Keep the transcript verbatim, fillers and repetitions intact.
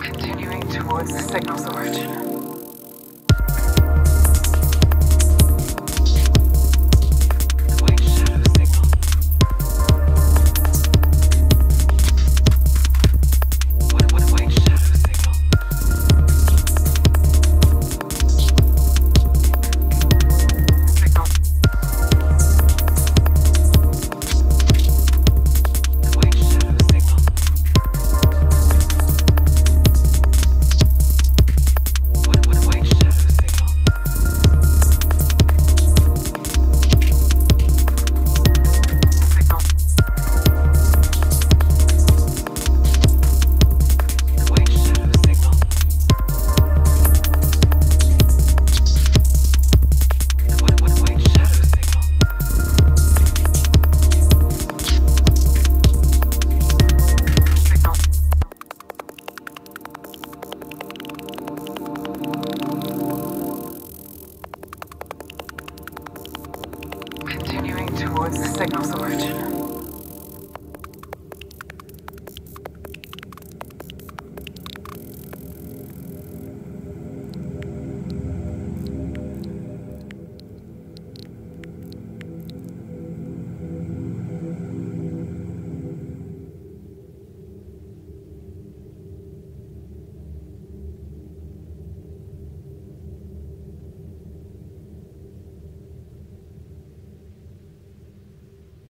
Continuing towards the signal's origin.